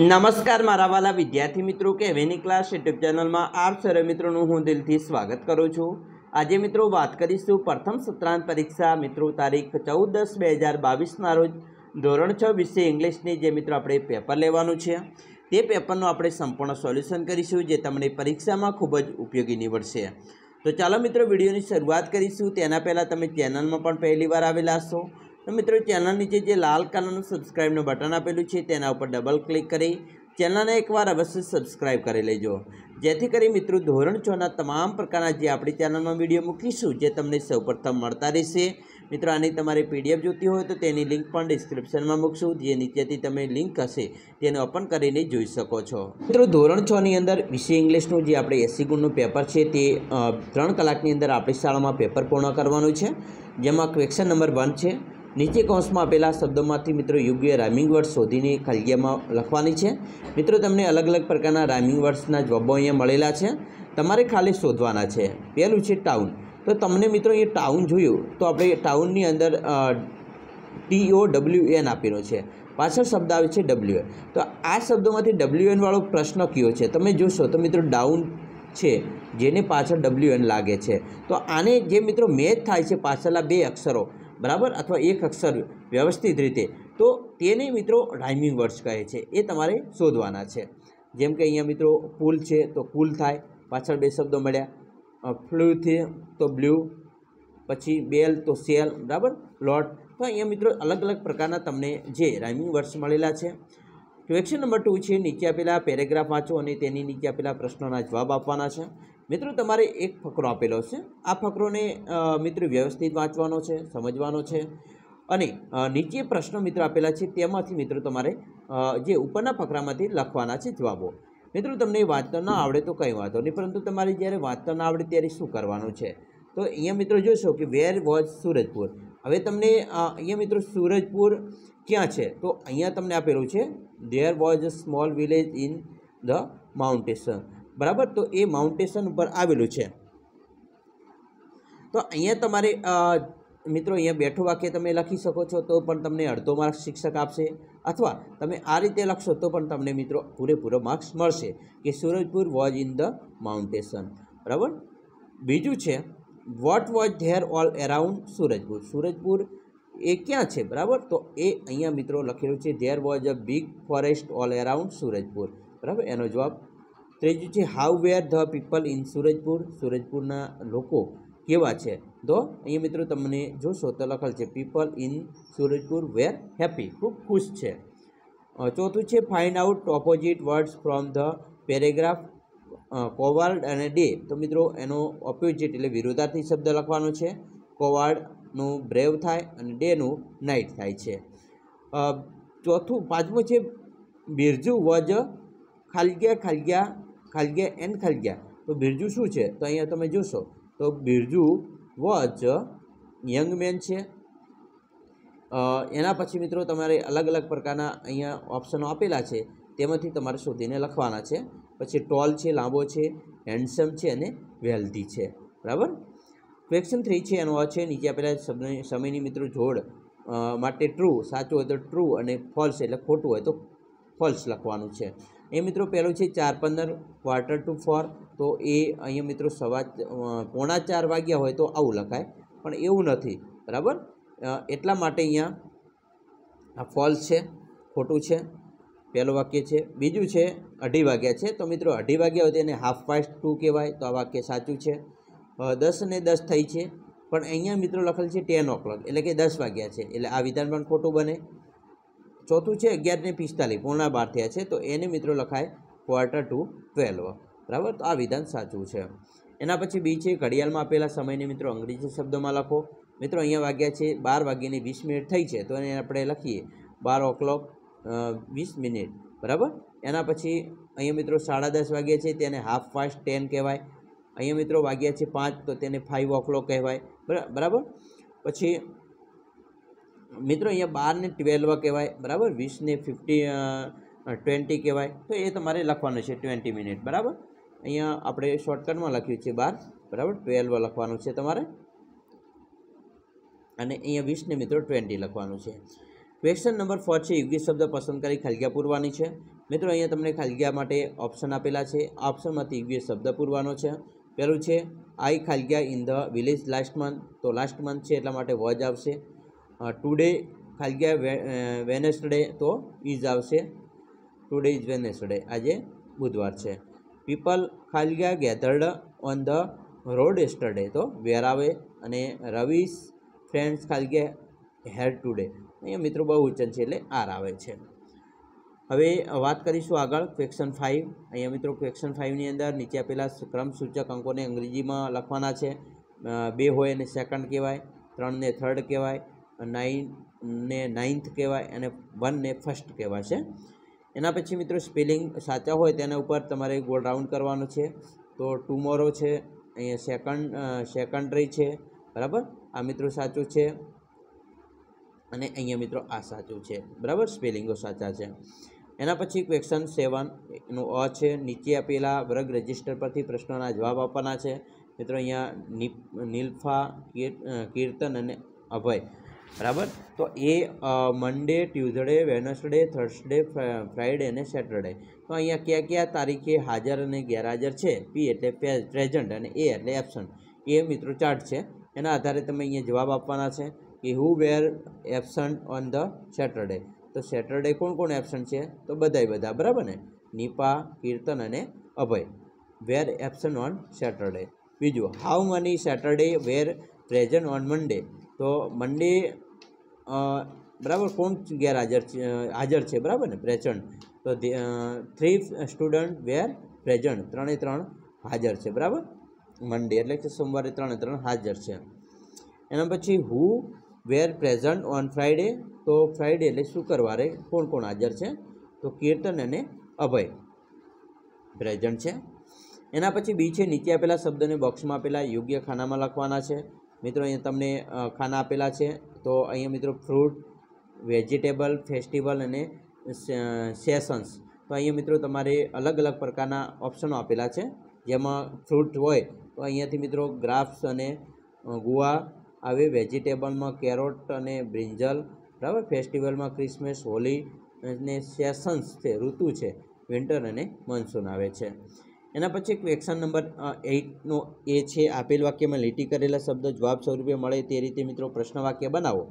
नमस्कार मारा वाला विद्यार्थी मित्रों, केविन ई क्लास यूट्यूब चैनल में आप सर्व मित्रों हूँ दिल थी स्वागत करूँ छूँ। आज मित्रों बात करीशुं प्रथम सत्रांत परीक्षा। मित्रों तारीख 14/10/2022 ना रोज धोरण 6 विषय इंग्लिश ने जे मित्रों आपणे पेपर लेवानुं छे ते पेपरनो आपणे संपूर्ण सोल्यूशन करीशुं, जे तमने परीक्षा में खूब ज उपयोगी निवडशे। तो चलो मित्रों विडियोनी शुरुआत करीशुं। तेना पहला तमे चेनल में पण पहली वार आवेला छो तो मित्रों चैनल नीचे जो लाल कलरनु सब्सक्राइबनु बटन आपेलू है तेना उपर डबल क्लिक करी चैनल ने एक बार अवश्य सब्सक्राइब कर लीजो, जेथी करी मित्रों धोरण 6 ना तमाम प्रकारना जे आपणी चैनल में विडियो मूकीशुं जे तमने सौ प्रथम मळता रहेशे। मित्रों आनी तमारे पीडीएफ जोती होय तो तेनी लिंक पण डिस्क्रिप्शन में मूकशुं, जे नीचेथी तमे लिंक हशे तेनो ओपन करीने जोई शको छो। मित्रों धोरण 6 नी अंदर विषय इंग्लिशनुं जे आपणे 80 गुणनुं पेपर छे ते 3 कलाकनी अंदर आपणी शाळामां पेपर पूर्ण करवानुं छे, जेमां क्वेश्चन नंबर 1 छे। नीचे कौंस में आपेला शब्दों में मित्रों योग्य राइमिंग वर्ड्स शोधीने खलगिया में लखवानी है। मित्रों तमने अलग अलग प्रकारना राइमिंग वर्ड्सना जवाबो अहींया मळेला छे, तमारे खाली शोधवाना छे। पहेलुं छे टाउन, तो तमने मित्रों ये टाउन जोयुं तो आपणे टाउन नी अंदर TOWN आपेलो छे, पाछळ शब्द आवे छे WN, तो आ शब्दोमांथी WN वाळो प्रश्न कयो छे तमे जोशो तो मित्रों डाउन छे जेने पाछळ WN लागे छे। तो आने जे मित्रों मैच थाय छे पाछळला बे अक्षरो बराबर अथवा एक अक्षर व्यवस्थित रीते तो तेने मित्रों राइमिंग वर्ड्स कहे छे, ए तमारे शोधवाना छे। जेम के अहींया मित्रों पुल छे तो पुल थाय, पाछळ बे शब्दों मळ्या, फ्लू थे तो ब्लू, पछी बेल तो सेल बराबर लॉट। तो अहींया मित्रों अलग अलग प्रकारना तमने जे राइमिंग वर्ड्स मळेला छे। क्वेश्चन नंबर 2 छे, नीचे आपेला पेरेग्राफ वाँचो अने तेनी नीचे आपेला प्रश्नोना जवाब आपवाना छे। मित्रों तमारे एक फकरो आपेलो छे, आ फकरो ने मित्रों व्यवस्थित वाँचवानो छे, समझवानो छे अने नीचे प्रश्नो मित्रों आपेला छे तेमांथी मित्रों तमारे जे उपरना फकरामांथी लखवाना छे जवाबो। मित्रों तमने वाँचता न आवड़े तो कई वातो नहीं, परंतु तमारे ज्यारे वाँचता न आवड़े त्यारे शुं करवानुं छे। तो अहींया मित्रों जोशो कि वेर वॉज सूरजपुर, हवे तमने अहींया मित्रों सूरजपुर क्यां छे तो अहींया तमने आपेलुं छे there was a small village in the mountains बराबर, तो ये माउंटेसन पर आवेलू है। तो अहींया तमारे मित्रों अहींया बेठो वाक्य तमे लखी शको छो तो पण तमने अर्धो मार्क्स शिक्षक आपशे, अथवा तमे आ रीते लखशो तो पण तमने मित्रों पूरेपूरो मार्क्स मळशे कि Surajpur was in the mountains बराबर। बीजू छे what was there all around Surajpur, Surajpur ए क्या है बराबर, तो ये अहींया मित्रों लखेलू है there was a big forest all around Surajpur बराबर, एनो जवाब। त्रीजू है how were the people in Surajpur, सूरजपुरना लोको केवा छे तो अहींया मित्रों तमने जोशो तो लखेल है people in Surajpur were happy, खूब खुश है। चौथू है find out opposite words from the paragraph coward अने डे, तो मित्रों एनो ऑपोजिट एटले विरोधार्थी शब्द लखवानो छे, कोवार्ड नो ब्रेव थाय अने डे नो नाइट थाय छे। चौथू पांचमो छे बिरजू वॉज खालग्या खालग्या खालग्या एंड खालग्या, तो बिरजू शू है तो अहींया तमे जोशो तो बिरजू वॉज यंग मेन छे। एना पछी मित्रों तमारे अलग अलग प्रकारना अहींया ऑप्शनो आपेला छे तेमांथी तमारे शोधीने लखवाना छे। पछी टॉल छे लांबो छे, हेन्डसम छे अने वेल्दी छे बराबर। क्वेश्चन 3 है एनो है नीचे आपेला समयनी मित्रों जोड़ माटे ट्रू साचो होय तो ट्रू अने फॉल्स एटले खोटुं होय तो फॉल्स लखवानुं छे। ए मित्रों पहलू है 4:15 4:45, तो ये अहीं मित्रों 3:45 वाग्या होय तो आवुं लखाय पण एवुं नथी बराबर, एटला माटे अहींया आ फॉल्स छे खोटुं छे पहलो वाक्य है। बीजू है 2:30 है, तो मित्रों 2:30 होते हैं 2:30 कहवाय तो आ वाक्य साचुं छे। 10:10 थी है पर अहींया मित्रों लखेल है 10 o'clock एटले के 10 वाग्या है एटले आ विधान पण खोटुं बने। चौथू है 11:45 11:45 थया है, तो एने मित्रों लखाय 11:45 बराबर, तो आ विधान साचुं छे। एना पछी बी है घड़ियाळ में आपेला समयने मित्रों अंग्रेजी शब्दों में लखो। मित्रों अहींया वाग्या है 12:20 थी है तो एने आपणे लखीए 12 o'clock 20 minutes बराबर। एना पछी अहींया मित्रों 10:30 है तेने 10:30 कहवाय। अहींया मित्रों वाग्या है 5 तो तेने 5 o'clock कहवाय बराबर। पछी मित्रों अहींया 12:12 कहवाय बराबर, 20:50 कहवाय, तो ये तमारे लखवानुं छे 20 minutes बराबर। अहींया आपणे शॉर्टकट में लख्युं छे 12 बराबर 12 लखवानुं छे तमारे, अने अहींया 20 ने मित्रों 20 लखवानुं छे। ક્વેશ્ચન નંબર 4 છે યોગ્ય શબ્દ પસંદ કરી ખાલીગ્યા પૂરવાની છે। મિત્રો અહીંયા તમને ખાલીગ્યા માટે ઓપ્શન આપેલા છે, આ ઓપ્શનમાંથી યોગ્ય શબ્દ પૂરવાનો છે। પહેલું છે આઈ ખાલીગ્યા in the village last month, તો લાસ્ટ મંથ છે એટલા માટે વોઝ આવશે। ટુડે ખાલીગ્યા વેનસડે, તો ઇઝ આવશે, ટુડે ઇઝ વેનસડે, આજે બુધવાર છે। પીપલ ખાલીગ્યા gathered on the road yesterday, તો વેર આવે। અને રવિશ ફ્રેન્ડ્સ ખાલીગ્યા હેર ટુડે, અહીંયા મિત્રો બહુવચન છે એટલે આર આવે છે। હવે વાત કરીશું આગળ ક્વેશ્ચન 5। અહીંયા મિત્રો ક્વેશ્ચન 5ની અંદર નીચે આપેલા ક્રમ સૂચક અંકોને અંગ્રેજીમાં લખવાના છે। 2 હોય એને સેકન્ડ કહેવાય, 3 ને થર્ડ કહેવાય, 9 ને નાઇન્થ કહેવાય અને 1 ને ફર્સ્ટ કહેવાય છે। એના પછી મિત્રો સ્પેલિંગ સાચા હોય તેના ઉપર તમારે ગોળ રાઉન્ડ કરવાનો છે। તો ટુમોરો છે, અહીંયા સેકન્ડરી છે, બરાબર, આ મિત્રો સાચું છે અને અહીંયા મિત્રો આ સાચું છે, બરાબર, સ્પેલિંગો સાચા છે। एना पछी क्वेश्चन 7 नो अ छे, नीचे आपेला वर्ग रजिस्टर परथी प्रश्नोना जवाब आपवाना छे। मित्रों अहींया नीलफा कीर्तन अने अभय, बराबर, तो ए Monday Tuesday Wednesday Thursday Friday अने सैटरडे, तो अहींया क्या क्या तारीखे हाजर अने गैरहाजर छे। पी एटले प्रेजेंट अने ए एटले एब्सेंट, ए मित्रों चार्ट छे, एना आधारे तमे अहींया जवाब आपवाना छे कि who were absent on the Saturday, तो सैटरडे कोण एब्सेंट है, तो बधाई बधा, बराबर ने, निपा कीर्तन अने Abhay were absent on Saturday. बीजू how many Saturday were present on Monday, तो मंडे बराबर कोण गैरहाजर हाजर है, बराबर ने, प्रेजेंट, तो 3 स्टूडेंट वेर प्रेजेंट, त्रे त्रण हाजर है, बराबर, मंडे एटले के सोमवार त्रे त्रण हाजर है। एना पछी who were present on Friday, तो फ्राइडे एटले शुक्रवार कोण कोण हाजर है, तो कीर्तन अने अभय प्रेजेंट है। एना पछी बी छे, नीचे आपेला शब्द ने बॉक्स में आपेला योग्य खाना में लखवाना है। मित्रों अहीं तमने खाना आपेला है, तो अहीं मित्रों फ्रूट वेजिटेबल फेस्टिवल अने सेशन्स, तो अहीं मित्रों तमारे अलग अलग प्रकारना ऑप्शनों आपेला है। जेमां फ्रूट होय तो अहींयाथी मित्रों ग्राफ्स अने गुआ आवे, वेजिटेबल में केरोट अने ब्रिंजल, बराबर, फेस्टिवल में क्रिस्मस होली ने सेशन्स है, ऋतु है, विंटर अने मॉन्सून आवे छे। एना पछी क्वेश्चन नंबर 8 नो ए छे, आपेल वाक्य में લીટી करेला शब्द जवाब स्वरूपे मळे ते रीते मित्रों प्रश्नवाक्य बनावो।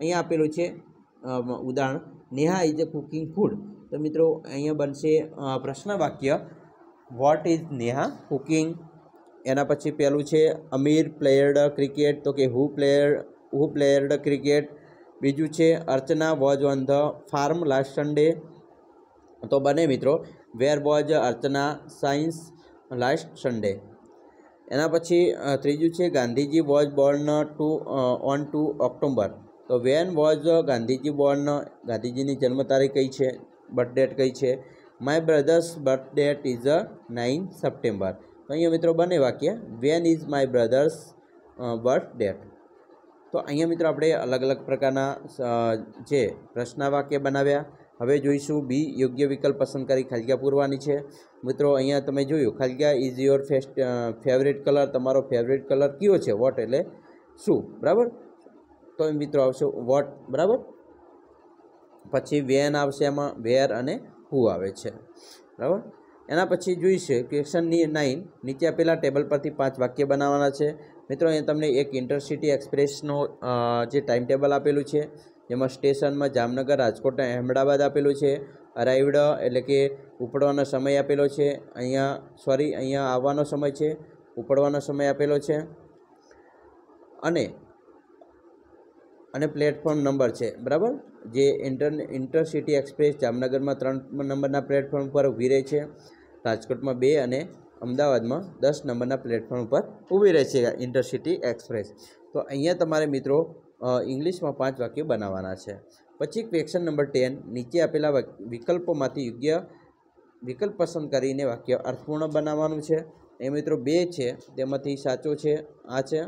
अहींया आपेलुं छे उदाहरण नेहा इज कुकिंग फूड, तो मित्रों अहींया बनशे प्रश्नवाक्य वॉट इज नेहा कुकिंग। एना पछी पहेलुं छे अमीर प्लेयर्ड क्रिकेट, तो के हू प्लेयर्ड क्रिकेट। बीजू है Archana was on the farm last Sunday, तो बने मित्रों where was Archana science last Sunday. एना पछी त्रीजू है Gandhiji was born on 2 October, तो when was Gandhiji born, Gandhiji की जन्म तारीख कई है, बर्थ डेट कई है। My brother's birth date is 9 September, तो अँ मित्रों बने वाक्य when is my brother's birth date. तो अहीं मित्रों आपणे अलग अलग प्रकारना जे प्रश्नवाक्य बनाव्या। हवे जोईशुं बी योग्य विकल्प पसंद करी खालीग्या पूरवानी छे। मित्रों अहीं तमे जोयुं खालीग्या इज योर फेवरेट कलर, तमारो फेवरेट कलर क्यो छे, वोट एटले शुं, बराबर, तो मित्रों आवशे वोट, बराबर, पछी वेन आवशे, एमां वेर अने हू आवे छे, बराबर। एना पछी जोईशुं क्वेश्चन 9, नीचे आपेला टेबल परथी 5 वाक्य बनाववाना छे। मित्रों अहीं तमने एक इंटरसिटी एक्सप्रेसनो जे टाइम टेबल आपेलू है, जेमां स्टेशनमां जामनगर राजकोट अने अहमदाबाद आपेलू है। अराइव्ड एटले के उपड़वानो समय आपेलो है, अहींया आववानो समय है, उपड़वानो समय आपेलो है अने अने प्लेटफॉर्म नंबर है, बराबर, जे इंटरसिटी एक्सप्रेस जामनगर में 3 नंबरना प्लेटफॉर्म पर ऊभी रहे है, राजकोट में 2 अने अमदावाद में 10 नंबरना प्लेटफॉर्म पर ऊभी रहे छे इंटरसिटी एक्सप्रेस। तो अहींया तमारे मित्रों इंग्लिश में 5 वाक्य बनाववाना छे। पछी क्वेश्चन नंबर 10, नीचे आपेला विकल्पोमांथी योग्य विकल्प पसंद करीने वाक्य अर्थपूर्ण बनाववानुं छे। ए मित्रों 2 छे, तेमांथी साचो छे आ छे,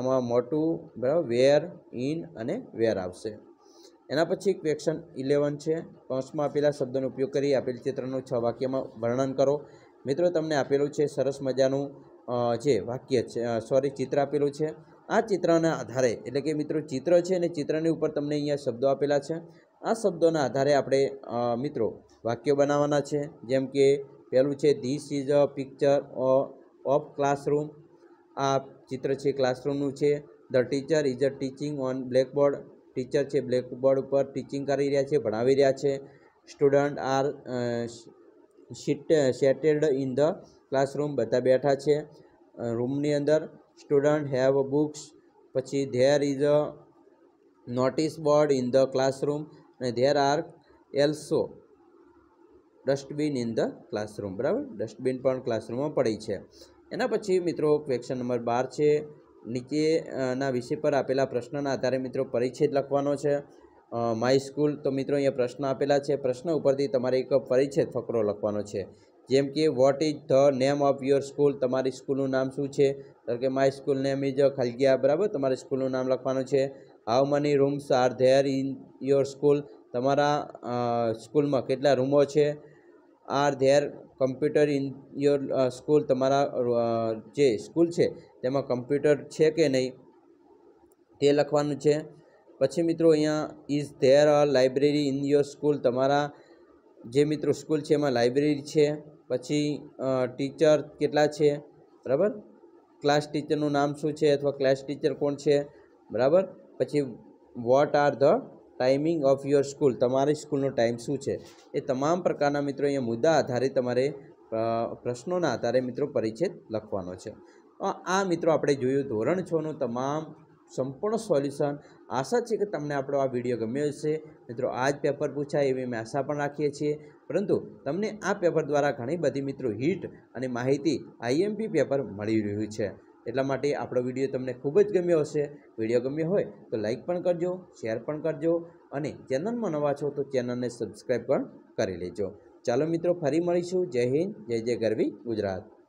आमां मोटू, बराबर, वेर इन अने वेर आवशे। एना पछी क्वेश्चन 11 छे, कौंसमां आपेला शब्दोनो उपयोग करी आपेल चित्रनुं 6 वाक्यमां वर्णन करो। मित्रों तमने आपेलुं छे सरस मजानुं जे वाक्य, सॉरी, चित्र आपेलुं छे, आ चित्रना आधारे एटले के मित्रों चित्र है अने चित्रनी उपर तमने अहींया शब्दों आपेला छे। आ शब्दों आधारे आपणे मित्रों वाक्यों बनाववाना छे। जेम के पहेलुं छे this is a picture of classroom, आ चित्र छे क्लासरूमनुं छे। The teacher is a teaching on black board, teacher छे ब्लेक बोर्ड पर टीचिंग करी रह्या छे, भणावी रह्या छे। Student are settled in the classroom, बधा बैठा छे रूमनी अंदर। स्टूडंट हेव बुक्स, पछी there is a notice board in the classroom अने there are also dustbin in the classroom. बराबर, डस्टबीन पण क्लासरूम में पड़ी है। एना पछी मित्रों क्वेश्चन नंबर 12 छे। नीचेना विषय पर आपेला प्रश्नना आधारे मित्रों परिच्छेद लखवानो छे। माय स्कूल तो मित्रों अहींया प्रश्न आपेला छे। प्रश्न उपरथी तमारे एक परिच्छेद फकरो लखवानो छे। जेम के what is the name of your school, तमारी स्कूलनुं नाम शुं छे। तो कि माय स्कूल नेम इज खलगिया। बराबर, तमारे स्कूलनुं नाम लखवानुं छे। How many rooms are there in your school, तमारा स्कूल में केटला रूमो छे। Are there computer in your school, तमारा जे स्कूल छे तेमां कम्प्यूटर छे के नहीं ते लखवानुं छे। पछी मित्रों अहींया is there a library in your school, तमारा जे मित्रों स्कूल छे एमां लाइब्रेरी छे। पछी टीचर केटला छे, बराबर, क्लास टीचरनुं नाम शुं छे अथवा क्लास टीचर कोण छे। बराबर, पछी what are the timing of your school, तमारी स्कूलनो टाइम शुं छे। ए तमाम प्रकारना मित्रों अहींया मुद्दा आधारित तमारे प्रश्नोना आधारे मित्रों परिच्छेद लखवानो छे। आ मित्रों आपणे जोयुं ધોરણ 6 नो तमाम संपूर्ण सोल्यूशन। आशा है कि तमने आपणो आ विडियो गम्यो हशे। मित्रों आज पेपर पूछाय एवी अमे आशा पण राखीए छीए, परंतु तमने आ पेपर द्वारा घणी बधी मित्रों हिट अने माहिती आईएमपी पेपर मळी रह्युं छे। एटला माटे आपणो विडियो तमने खूब ज गम्यो हशे। विडियो गम्यो होय तो लाइक पण करजो, शेर पण करजो अने चेनलमां नवा छो तो चेनलने सब्सक्राइब पण करी लेजो। चालो मित्रों फरी मळीशुं। जय हिंद, जय जय गरवी गुजरात।